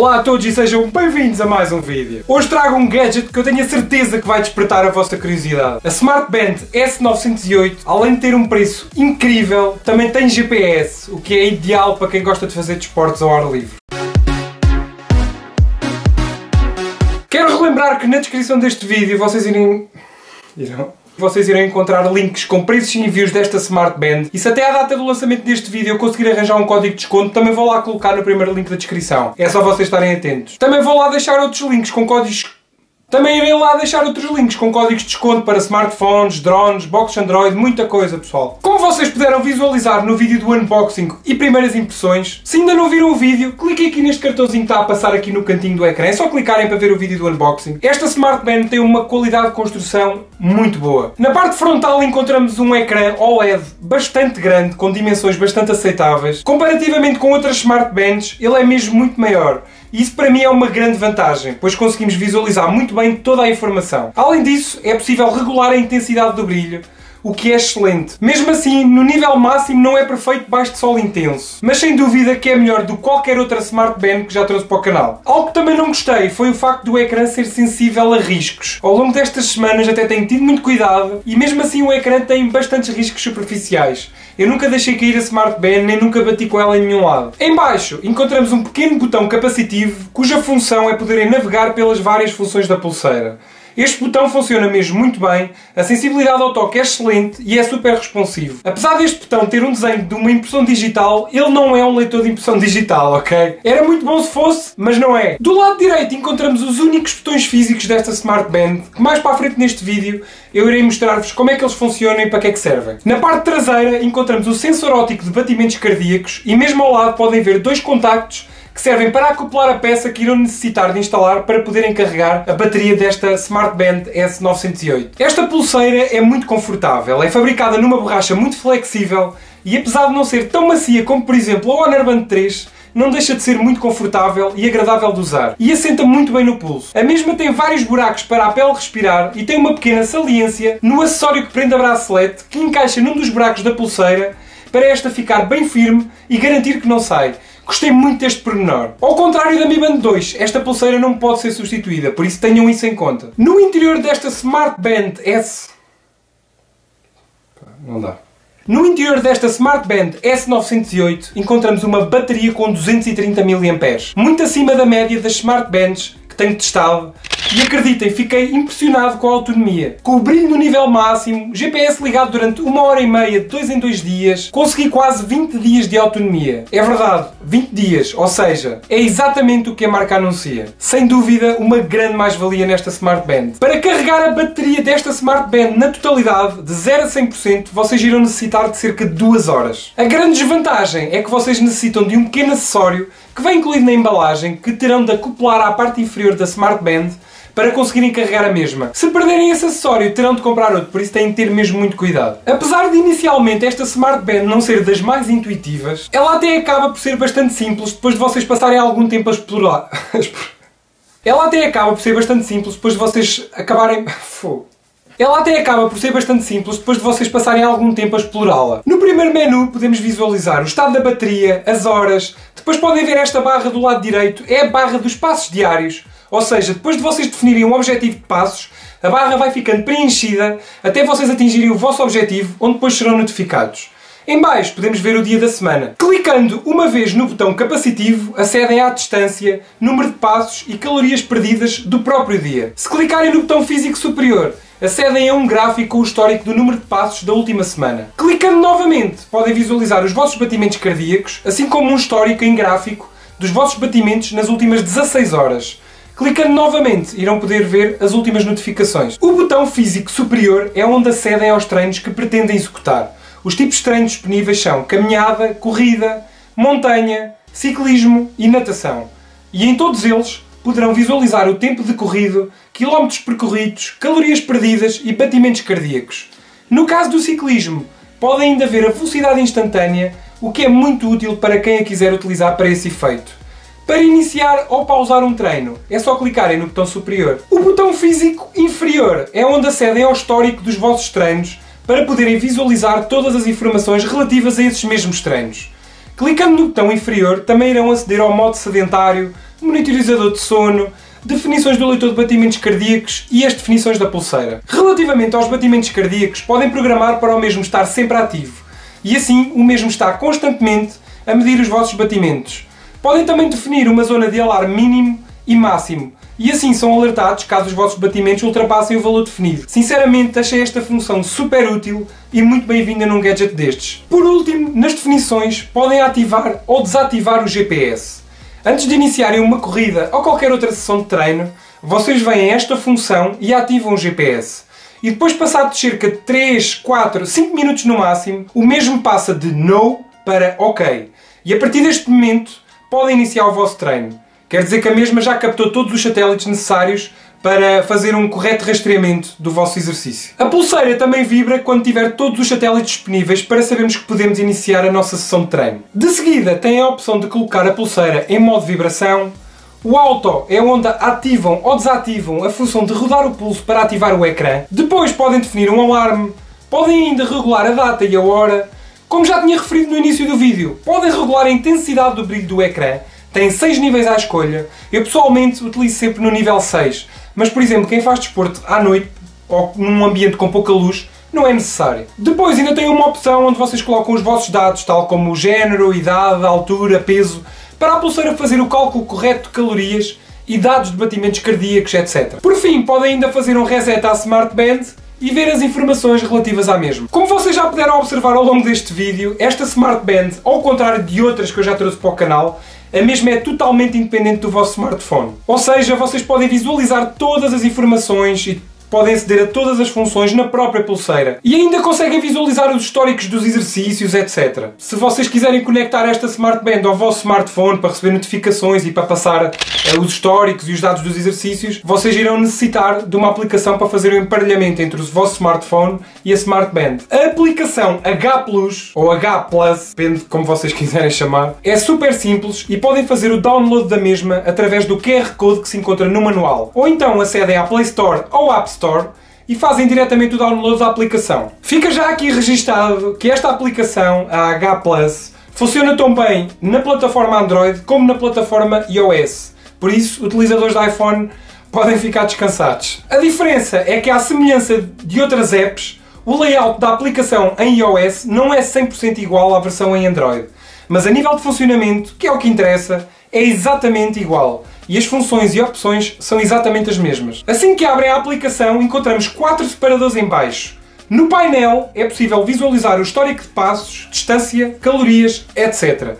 Olá a todos e sejam bem-vindos a mais um vídeo. Hoje trago um gadget que eu tenho a certeza que vai despertar a vossa curiosidade. A Smartband S908, além de ter um preço incrível, também tem GPS, o que é ideal para quem gosta de fazer desportos ao ar livre. Quero relembrar que na descrição deste vídeo vocês irão encontrar links com preços e envios desta Smartband, e se até à data do lançamento deste vídeo eu conseguir arranjar um código de desconto, também vou lá colocar no primeiro link da descrição. É só vocês estarem atentos. Também vou lá deixar outros links com códigos... de desconto para smartphones, drones, boxes Android, muita coisa, pessoal. Como vocês puderam visualizar no vídeo do unboxing e primeiras impressões, se ainda não viram o vídeo, cliquem aqui neste cartãozinho que está a passar aqui no cantinho do ecrã. É só clicarem para ver o vídeo do unboxing. Esta Smartband tem uma qualidade de construção muito boa. Na parte frontal encontramos um ecrã OLED bastante grande, com dimensões bastante aceitáveis. Comparativamente com outras Smartbands, ele é mesmo muito maior. Isso para mim é uma grande vantagem, pois conseguimos visualizar muito bem toda a informação. Além disso, é possível regular a intensidade do brilho, o que é excelente. Mesmo assim, no nível máximo não é perfeito debaixo de sol intenso, mas sem dúvida que é melhor do que qualquer outra Smartband que já trouxe para o canal. Algo que também não gostei foi o facto do ecrã ser sensível a riscos. Ao longo destas semanas até tenho tido muito cuidado e mesmo assim o ecrã tem bastantes riscos superficiais. Eu nunca deixei cair a Smartband, nem nunca bati com ela em nenhum lado. Em baixo encontramos um pequeno botão capacitivo cuja função é poderem navegar pelas várias funções da pulseira. Este botão funciona mesmo muito bem, a sensibilidade ao toque é excelente e é super responsivo. Apesar deste botão ter um desenho de uma impressão digital, ele não é um leitor de impressão digital, ok? Era muito bom se fosse, mas não é. Do lado direito encontramos os únicos botões físicos desta Smartband, que mais para a frente neste vídeo eu irei mostrar-vos como é que eles funcionam e para que é que servem. Na parte traseira encontramos o sensor óptico de batimentos cardíacos e mesmo ao lado podem ver dois contactos que servem para acoplar a peça que irão necessitar de instalar para poderem carregar a bateria desta Smartband S908. Esta pulseira é muito confortável, é fabricada numa borracha muito flexível e apesar de não ser tão macia como por exemplo a Honor Band 3, não deixa de ser muito confortável e agradável de usar e assenta muito bem no pulso. A mesma tem vários buracos para a pele respirar e tem uma pequena saliência no acessório que prende a bracelete que encaixa num dos buracos da pulseira para esta ficar bem firme e garantir que não sai. Gostei muito deste pormenor. Ao contrário da Mi Band 2, esta pulseira não pode ser substituída, por isso tenham isso em conta. No interior desta Smartband S908 encontramos uma bateria com 230 mAh, muito acima da média das Smartbands que tenho testado. E acreditem, fiquei impressionado com a autonomia. Com o brilho no nível máximo, GPS ligado durante 1h30 de 2 em 2 dias, consegui quase 20 dias de autonomia. É verdade, 20 dias, ou seja, é exatamente o que a marca anuncia. Sem dúvida, uma grande mais-valia nesta Smartband. Para carregar a bateria desta Smartband na totalidade, de 0 a 100%, vocês irão necessitar de cerca de 2 horas. A grande desvantagem é que vocês necessitam de um pequeno acessório que vem incluído na embalagem, que terão de acoplar à parte inferior da Smartband para conseguirem carregar a mesma. Se perderem esse acessório, terão de comprar outro, por isso têm de ter mesmo muito cuidado. Apesar de inicialmente esta Smartband não ser das mais intuitivas, ela até acaba por ser bastante simples depois de vocês passarem algum tempo a explorar. Ela até acaba por ser bastante simples depois de vocês passarem algum tempo a explorá-la. No primeiro menu podemos visualizar o estado da bateria, as horas, depois podem ver esta barra do lado direito, é a barra dos passos diários, ou seja, depois de vocês definirem um objetivo de passos, a barra vai ficando preenchida até vocês atingirem o vosso objetivo, onde depois serão notificados. Em baixo podemos ver o dia da semana. Clicando uma vez no botão capacitivo, acedem à distância, número de passos e calorias perdidas do próprio dia. Se clicarem no botão físico superior, acedem a um gráfico com o histórico do número de passos da última semana. Clicando novamente, podem visualizar os vossos batimentos cardíacos, assim como um histórico em gráfico dos vossos batimentos nas últimas 16 horas. Clicando novamente, irão poder ver as últimas notificações. O botão físico superior é onde acedem aos treinos que pretendem executar. Os tipos de treinos disponíveis são caminhada, corrida, montanha, ciclismo e natação. E em todos eles poderão visualizar o tempo decorrido, quilómetros percorridos, calorias perdidas e batimentos cardíacos. No caso do ciclismo, podem ainda ver a velocidade instantânea, o que é muito útil para quem a quiser utilizar para esse efeito. Para iniciar ou pausar um treino, é só clicarem no botão superior. O botão físico inferior é onde acedem ao histórico dos vossos treinos para poderem visualizar todas as informações relativas a esses mesmos treinos. Clicando no botão inferior, também irão aceder ao modo sedentário, monitorizador de sono, definições do leitor de batimentos cardíacos e as definições da pulseira. Relativamente aos batimentos cardíacos, podem programar para o mesmo estar sempre ativo e assim o mesmo está constantemente a medir os vossos batimentos. Podem também definir uma zona de alarme mínimo e máximo e assim são alertados caso os vossos batimentos ultrapassem o valor definido. Sinceramente, achei esta função super útil e muito bem-vinda num gadget destes. Por último, nas definições, podem ativar ou desativar o GPS. Antes de iniciarem uma corrida ou qualquer outra sessão de treino, vocês veem esta função e ativam o GPS. E depois, passado de cerca de 3, 4, 5 minutos no máximo, o mesmo passa de No para OK. E a partir deste momento, podem iniciar o vosso treino. Quer dizer que a mesma já captou todos os satélites necessários para fazer um correto rastreamento do vosso exercício. A pulseira também vibra quando tiver todos os satélites disponíveis para sabermos que podemos iniciar a nossa sessão de treino. De seguida, tem a opção de colocar a pulseira em modo vibração. O auto é onde ativam ou desativam a função de rodar o pulso para ativar o ecrã. Depois podem definir um alarme. Podem ainda regular a data e a hora. Como já tinha referido no início do vídeo, podem regular a intensidade do brilho do ecrã. Tem 6 níveis à escolha. Eu pessoalmente utilizo sempre no nível 6. Mas, por exemplo, quem faz desporto à noite ou num ambiente com pouca luz, não é necessário. Depois ainda tem uma opção onde vocês colocam os vossos dados, tal como o género, idade, altura, peso, para a pulseira fazer o cálculo correto de calorias e dados de batimentos cardíacos, etc. Por fim, podem ainda fazer um reset à Smartband e ver as informações relativas à mesma. Como vocês já puderam observar ao longo deste vídeo, esta Smartband, ao contrário de outras que eu já trouxe para o canal, a mesma é totalmente independente do vosso smartphone. Ou seja, vocês podem visualizar todas as informações e podem aceder a todas as funções na própria pulseira. E ainda conseguem visualizar os históricos dos exercícios, etc. Se vocês quiserem conectar esta Smartband ao vosso smartphone para receber notificações e para passar os históricos e os dados dos exercícios, vocês irão necessitar de uma aplicação para fazer o emparelhamento entre o vosso smartphone e a Smartband. A aplicação H Plus, ou H Plus, depende de como vocês quiserem chamar, é super simples e podem fazer o download da mesma através do QR Code que se encontra no manual. Ou então acedem à Play Store ou App Store e fazem diretamente o download da aplicação. Fica já aqui registado que esta aplicação, a H Plus, funciona tão bem na plataforma Android como na plataforma iOS. Por isso, utilizadores de iPhone podem ficar descansados. A diferença é que, à semelhança de outras apps, o layout da aplicação em iOS não é 100% igual à versão em Android. Mas a nível de funcionamento, que é o que interessa, é exatamente igual. E as funções e opções são exatamente as mesmas. Assim que abrem a aplicação, encontramos 4 separadores em baixo. No painel é possível visualizar o histórico de passos, distância, calorias, etc.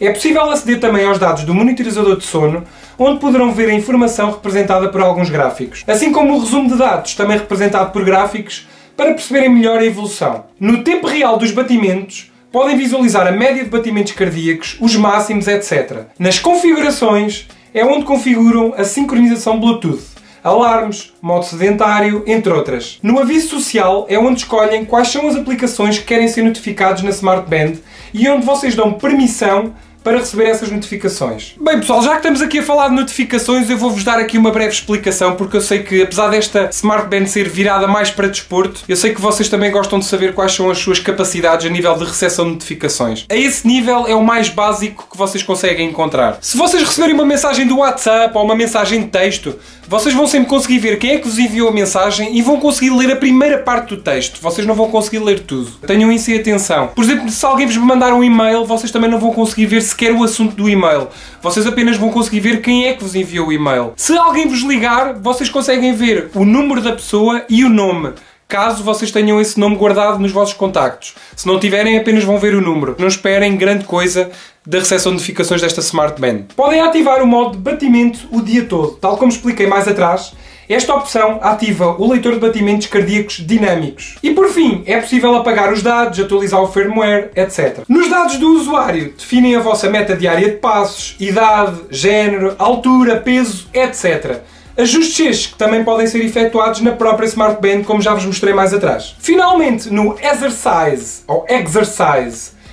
É possível aceder também aos dados do monitorizador de sono, onde poderão ver a informação representada por alguns gráficos. Assim como o resumo de dados, também representado por gráficos, para perceberem melhor a evolução. No tempo real dos batimentos, podem visualizar a média de batimentos cardíacos, os máximos, etc. Nas configurações, é onde configuram a sincronização Bluetooth, alarmes, modo sedentário, entre outras. No aviso social é onde escolhem quais são as aplicações que querem ser notificados na Smartband e onde vocês dão permissão para receber essas notificações. Bem pessoal, já que estamos aqui a falar de notificações, eu vou-vos dar aqui uma breve explicação, porque eu sei que, apesar desta Smartband ser virada mais para desporto, eu sei que vocês também gostam de saber quais são as suas capacidades a nível de recepção de notificações. A esse nível é o mais básico que vocês conseguem encontrar. Se vocês receberem uma mensagem do WhatsApp ou uma mensagem de texto, vocês vão sempre conseguir ver quem é que vos enviou a mensagem e vão conseguir ler a primeira parte do texto. Vocês não vão conseguir ler tudo. Tenham isso em atenção. Por exemplo, se alguém vos mandar um e-mail, vocês também não vão conseguir ver sequer o assunto do e-mail. Vocês apenas vão conseguir ver quem é que vos enviou o e-mail. Se alguém vos ligar, vocês conseguem ver o número da pessoa e o nome, caso vocês tenham esse nome guardado nos vossos contactos. Se não tiverem, apenas vão ver o número. Não esperem grande coisa da recepção de notificações desta Smartband. Podem ativar o modo de batimento o dia todo. Tal como expliquei mais atrás, esta opção ativa o leitor de batimentos cardíacos dinâmicos. E por fim, é possível apagar os dados, atualizar o firmware, etc. Nos dados do usuário, definem a vossa meta diária de passos, idade, género, altura, peso, etc. Ajustes estes que também podem ser efetuados na própria Smartband, como já vos mostrei mais atrás. Finalmente, no Exercise,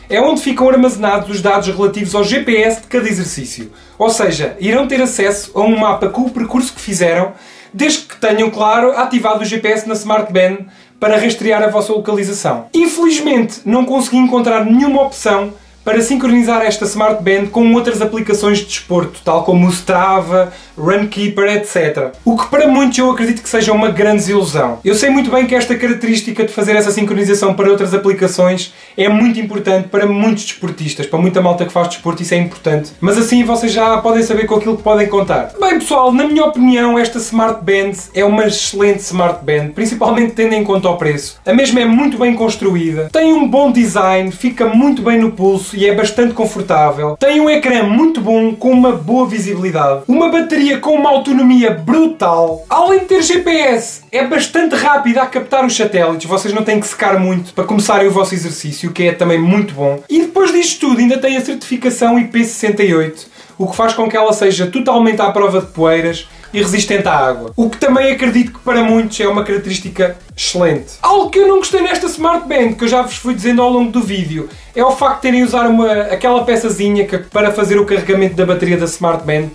é onde ficam armazenados os dados relativos ao GPS de cada exercício. Ou seja, irão ter acesso a um mapa com o percurso que fizeram, desde que tenham, claro, ativado o GPS na Smartband para rastrear a vossa localização. Infelizmente, não consegui encontrar nenhuma opção para sincronizar esta Smartband com outras aplicações de desporto, tal como o Strava, Runkeeper, etc. O que para muitos eu acredito que seja uma grande desilusão. Eu sei muito bem que esta característica de fazer essa sincronização para outras aplicações é muito importante para muitos desportistas, para muita malta que faz desporto isso é importante, mas assim vocês já podem saber com aquilo que podem contar. Bem pessoal, na minha opinião esta Smartband é uma excelente Smartband, principalmente tendo em conta o preço. A mesma é muito bem construída, tem um bom design, fica muito bem no pulso, e é bastante confortável. Tem um ecrã muito bom, com uma boa visibilidade. Uma bateria com uma autonomia brutal. Além de ter GPS, é bastante rápida a captar os satélites. Vocês não têm que secar muito para começarem o vosso exercício, o que é também muito bom. E depois disto tudo, ainda tem a certificação IP68, o que faz com que ela seja totalmente à prova de poeiras e resistente à água. O que também acredito que para muitos é uma característica excelente. Algo que eu não gostei nesta Smartband, que eu já vos fui dizendo ao longo do vídeo, é o facto de terem usado aquela peçazinha para fazer o carregamento da bateria da Smartband.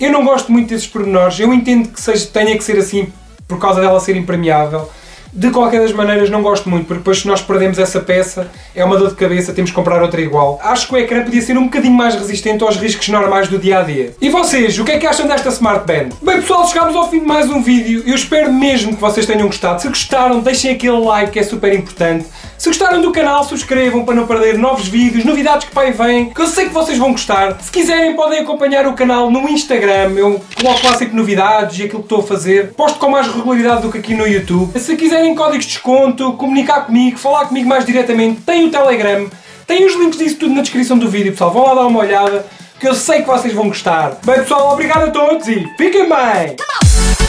Eu não gosto muito desses pormenores, eu entendo que tenha que ser assim por causa dela ser impermeável. De qualquer das maneiras não gosto muito, porque depois se nós perdemos essa peça, é uma dor de cabeça, temos que comprar outra igual. Acho que o ecrã podia ser um bocadinho mais resistente aos riscos normais do dia-a-dia. E vocês, o que é que acham desta Smartband? Bem pessoal, chegámos ao fim de mais um vídeo, eu espero mesmo que vocês tenham gostado. Se gostaram, deixem aquele like que é super importante. Se gostaram do canal, subscrevam para não perder novos vídeos, novidades que para aí vêm, que eu sei que vocês vão gostar. Se quiserem podem acompanhar o canal no Instagram, eu coloco lá sempre novidades e aquilo que estou a fazer. Posto com mais regularidade do que aqui no YouTube. Se quiserem códigos de desconto, comunicar comigo, falar comigo mais diretamente, tem o Telegram, tem os links disso tudo na descrição do vídeo, pessoal. Vão lá dar uma olhada, que eu sei que vocês vão gostar. Bem pessoal, obrigado a todos e fiquem bem!